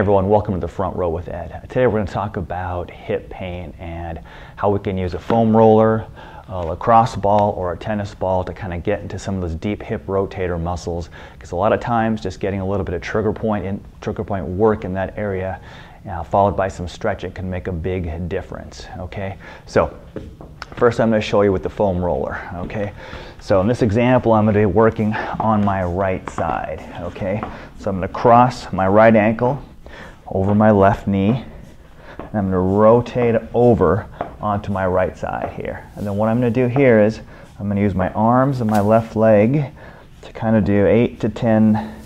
everyone, welcome to the Front Row with Ed. Today we're going to talk about hip pain and how we can use a foam roller, a lacrosse ball, or a tennis ball to kind of get into some of those deep hip rotator muscles, because a lot of times just getting a little bit of trigger point work in that area followed by some stretching can make a big difference. Okay, so first I'm going to show you with the foam roller. Okay, so in this example I'm going to be working on my right side. Okay, so I'm going to cross my right ankle over my left knee, and I'm going to rotate over onto my right side here. And then what I'm going to do here is I'm going to use my arms and my left leg to kind of do 8 to 10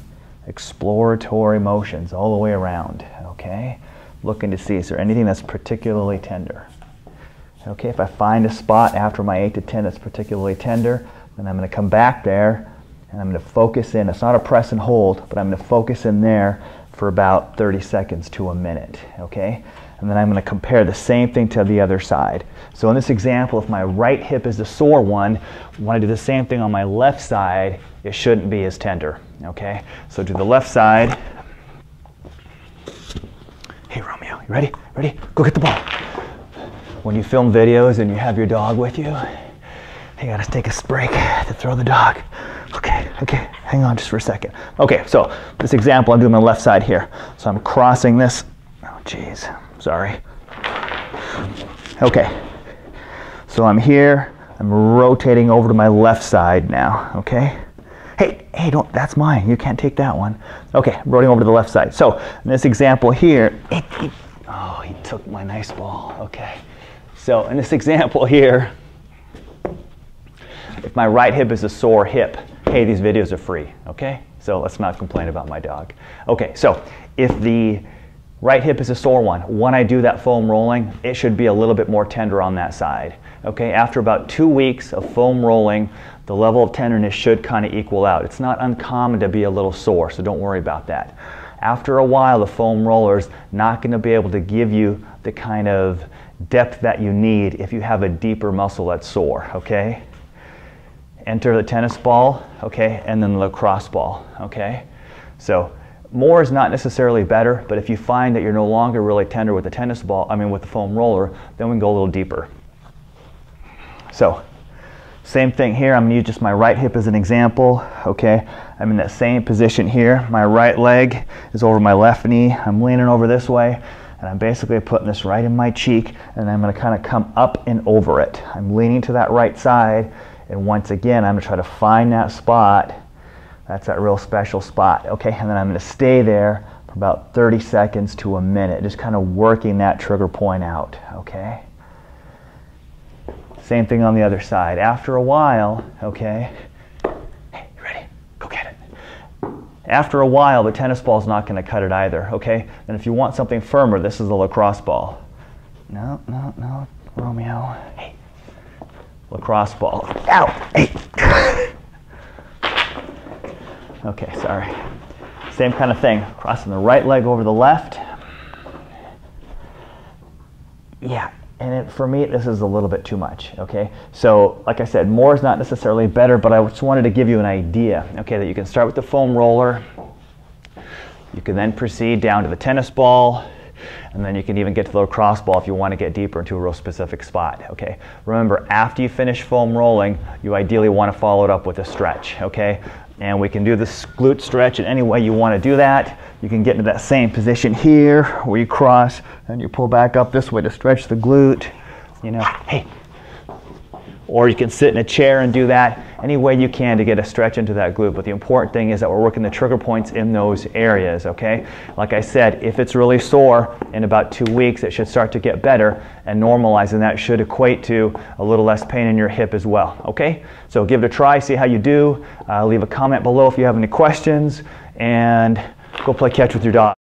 exploratory motions all the way around. Okay, looking to see is there anything that's particularly tender. Okay, if I find a spot after my 8 to 10 that's particularly tender, then I'm going to come back there and I'm going to focus in. It's not a press and hold, but I'm going to focus in there for about 30 seconds to a minute. Okay, and then I'm going to compare the same thing to the other side. So in this example, if my right hip is the sore one, when I do the same thing on my left side, it shouldn't be as tender. Okay, so do the left side. Hey Romeo, you ready? Ready? Go get the ball. When you film videos and you have your dog with you, you gotta take a break to throw the dog. Okay, okay, hang on just for a second. Okay, so this example I'm doing my left side here. So I'm crossing this. Oh geez, sorry. Okay, so I'm here, I'm rotating over to my left side now, okay? Hey, don't, that's mine. You can't take that one. Okay, I'm rolling over to the left side. So in this example here, oh, he took my nice ball. Okay. So in this example here, if my right hip is a sore hip, hey, these videos are free. Okay. So let's not complain about my dog. Okay. So if the right hip is a sore one, when I do that foam rolling, it should be a little bit more tender on that side. Okay, after about 2 weeks of foam rolling, the level of tenderness should kind of equal out. It's not uncommon to be a little sore, so don't worry about that. After a while, the foam roller's not going to be able to give you the kind of depth that you need if you have a deeper muscle that's sore, okay? Enter the tennis ball, okay, and then the lacrosse ball, okay? So more is not necessarily better, but if you find that you're no longer really tender with the tennis ball, I mean with the foam roller, then we can go a little deeper. So same thing here. I'm going to use just my right hip as an example. Okay, I'm in that same position here. My right leg is over my left knee. I'm leaning over this way, and I'm basically putting this right in my cheek, and I'm going to kind of come up and over it. I'm leaning to that right side, and once again, I'm going to try to find that spot. That's that real special spot. Okay, and then I'm going to stay there for about 30 seconds to a minute, just kind of working that trigger point out. Okay. Same thing on the other side. After a while, okay, hey, you ready? Go get it. After a while, the tennis ball's not going to cut it either, okay? And if you want something firmer, this is the lacrosse ball. No, no, no, Romeo. Hey, lacrosse ball. Ow! Hey! Okay, sorry. Same kind of thing. Crossing the right leg over the left. Yeah. And for me, this is a little bit too much, okay? So, like I said, more is not necessarily better, but I just wanted to give you an idea, okay, that you can start with the foam roller. You can then proceed down to the tennis ball, and then you can even get to the lacrosse ball if you want to get deeper into a real specific spot, okay? Remember, after you finish foam rolling, you ideally want to follow it up with a stretch, okay? And we can do this glute stretch in any way you want to do that. You can get into that same position here where you cross and you pull back up this way to stretch the glute, you know, hey. Or you can sit in a chair and do that any way you can to get a stretch into that glute. But the important thing is that we're working the trigger points in those areas, okay? Like I said, if it's really sore in about 2 weeks, it should start to get better and normalize, and that should equate to a little less pain in your hip as well, okay? So give it a try, see how you do. Leave a comment below if you have any questions, and go play catch with your dog.